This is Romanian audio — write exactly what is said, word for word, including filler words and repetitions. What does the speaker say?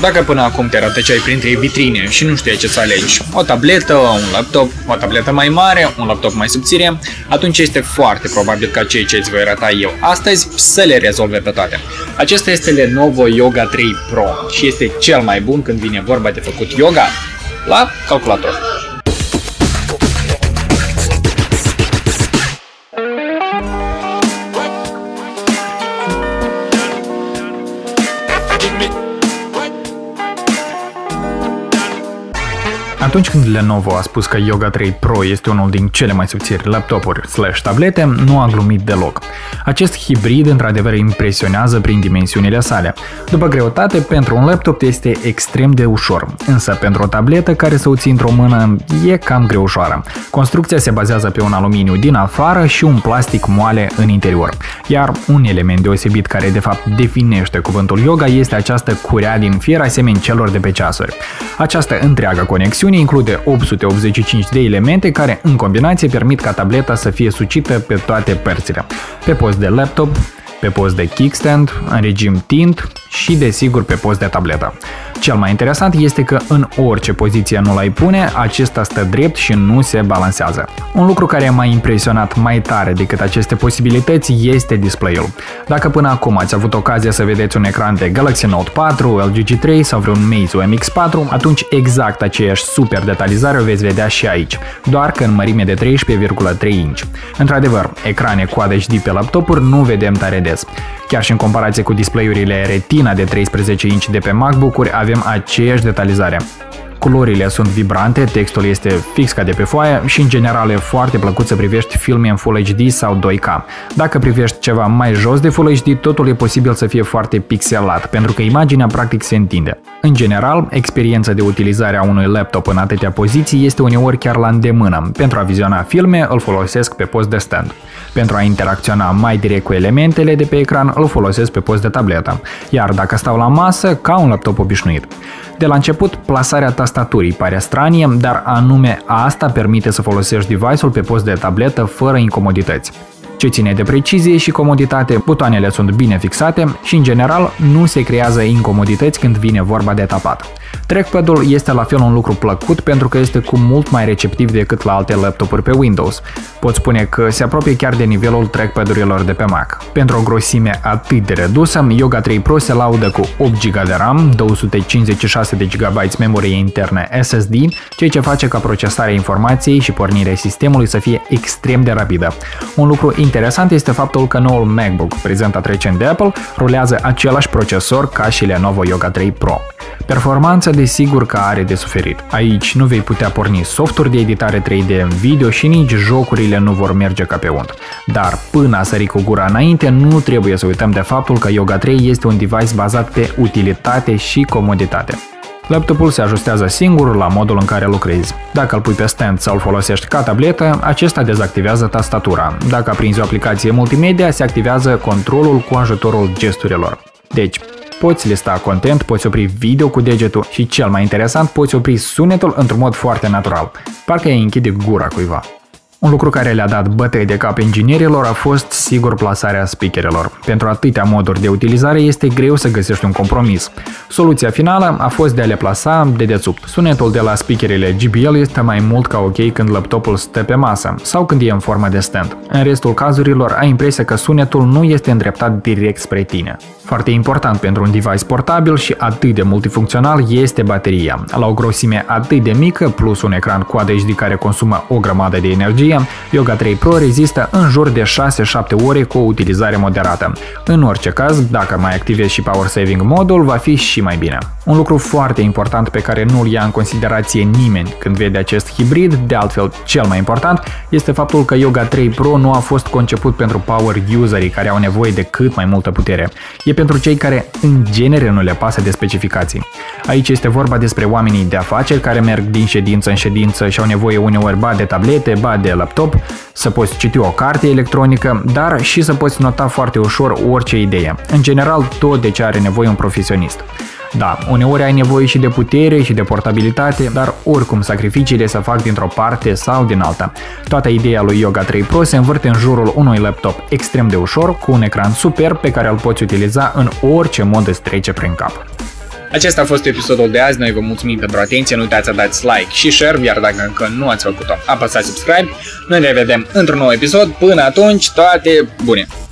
Dacă până acum te rătăceai printre vitrine și nu știai ce să alegi, o tabletă, un laptop, o tabletă mai mare, un laptop mai subțire, atunci este foarte probabil ca cei ce îți voi arăta eu astăzi să le rezolve pe toate. Acesta este Lenovo Yoga trei Pro și este cel mai bun când vine vorba de făcut yoga la calculator. Atunci când Lenovo a spus că Yoga trei Pro este unul din cele mai subțiri laptopuri slash tablete, nu a glumit deloc. Acest hibrid într-adevăr impresionează prin dimensiunile sale. După greutate, pentru un laptop este extrem de ușor, însă pentru o tabletă care să o ții într-o mână e cam greușoară. Construcția se bazează pe un aluminiu din afară și un plastic moale în interior. Iar un element deosebit care de fapt definește cuvântul yoga este această curea din fier asemeni celor de pe ceasuri. Această întreagă conexiune include opt sute optzeci și cinci de elemente care, în combinație, permit ca tableta să fie sucită pe toate părțile. Pe post de laptop, pe post de kickstand, în regim tint și, desigur, pe post de tabletă. Cel mai interesant este că în orice poziție nu l-ai pune, acesta stă drept și nu se balansează. Un lucru care m-a impresionat mai tare decât aceste posibilități este display-ul. Dacă până acum ați avut ocazia să vedeți un ecran de Galaxy Note patru, L G G trei sau vreun Meizu M X patru, atunci exact aceeași super detalizare o veți vedea și aici, doar că în mărime de treisprezece virgulă trei inch. Într-adevăr, ecrane Quad H D pe laptopuri nu vedem tare des. Chiar și în comparație cu display-urile Retina de treisprezece inch de pe MacBook-uri, avem aceeași detalizare. Culorile sunt vibrante, textul este fix ca de pe foaie și în general e foarte plăcut să privești filme în Full H D sau doi K. Dacă privești ceva mai jos de Full H D, totul e posibil să fie foarte pixelat, pentru că imaginea practic se întinde. În general, experiența de utilizare a unui laptop în atâtea poziții este uneori chiar la îndemână. Pentru a viziona filme, îl folosesc pe post de stand. Pentru a interacționa mai direct cu elementele de pe ecran, îl folosesc pe post de tabletă. Iar dacă stau la masă, ca un laptop obișnuit. De la început, plasarea tastaturii pare stranie, dar anume asta permite să folosești device-ul pe post de tabletă fără incomodități. Ce ține de precizie și comoditate, butoanele sunt bine fixate și, în general, nu se creează incomodități când vine vorba de tapat. Trackpad-ul este la fel un lucru plăcut pentru că este cu mult mai receptiv decât la alte laptopuri pe Windows. Pot spune că se apropie chiar de nivelul trackpad-urilor de pe Mac. Pentru o grosime atât de redusă, Yoga trei Pro se laudă cu opt giga de RAM, două sute cincizeci și șase de gigabyte memorie internă S S D, ceea ce face ca procesarea informației și pornirea sistemului să fie extrem de rapidă. Un lucru interesant este faptul că noul MacBook, prezentat recent de Apple, rulează același procesor ca și Lenovo Yoga trei Pro. Performanța desigur că are de suferit. Aici nu vei putea porni softuri de editare trei D în video și nici jocurile nu vor merge ca pe unt. Dar până a sări cu gura înainte, nu trebuie să uităm de faptul că Yoga trei este un device bazat pe utilitate și comoditate. Laptopul se ajustează singur la modul în care lucrezi. Dacă îl pui pe stand sau îl folosești ca tabletă, acesta dezactivează tastatura. Dacă aprinzi o aplicație multimedia, se activează controlul cu ajutorul gesturilor. Deci, poți lista content, poți opri video cu degetul și, cel mai interesant, poți opri sunetul într-un mod foarte natural. Parcă îi închide gura cuiva. Un lucru care le-a dat bătăi de cap inginerilor a fost, sigur, plasarea speakerelor. Pentru atâtea moduri de utilizare este greu să găsești un compromis. Soluția finală a fost de a le plasa dedesubt. Sunetul de la speakerele G B L este mai mult ca ok când laptopul stă pe masă sau când e în formă de stand. În restul cazurilor ai impresia că sunetul nu este îndreptat direct spre tine. Foarte important pentru un device portabil și atât de multifuncțional este bateria. La o grosime atât de mică, plus un ecran Quad H D care consumă o grămadă de energie, Yoga trei Pro rezistă în jur de șase șapte ore cu o utilizare moderată. În orice caz, dacă mai activezi și Power Saving modul, va fi și mai bine. Un lucru foarte important pe care nu-l ia în considerație nimeni când vede acest hibrid, de altfel cel mai important, este faptul că Yoga trei Pro nu a fost conceput pentru power userii care au nevoie de cât mai multă putere. E pentru cei care în genere nu le pasă de specificații. Aici este vorba despre oamenii de afaceri care merg din ședință în ședință și au nevoie uneori ba de tablete, ba de laptop, să poți citi o carte electronică, dar și să poți nota foarte ușor orice idee. În general, tot de ce are nevoie un profesionist. Da, uneori ai nevoie și de putere și de portabilitate, dar oricum sacrificiile se fac dintr-o parte sau din alta. Toată ideea lui Yoga trei Pro se învârte în jurul unui laptop extrem de ușor, cu un ecran superb pe care îl poți utiliza în orice mod îți trece prin cap. Acesta a fost episodul de azi, noi vă mulțumim pentru atenție, nu uitați să dați like și share, iar dacă încă nu ați făcut-o, apăsați subscribe. Noi ne vedem într-un nou episod, până atunci toate bune!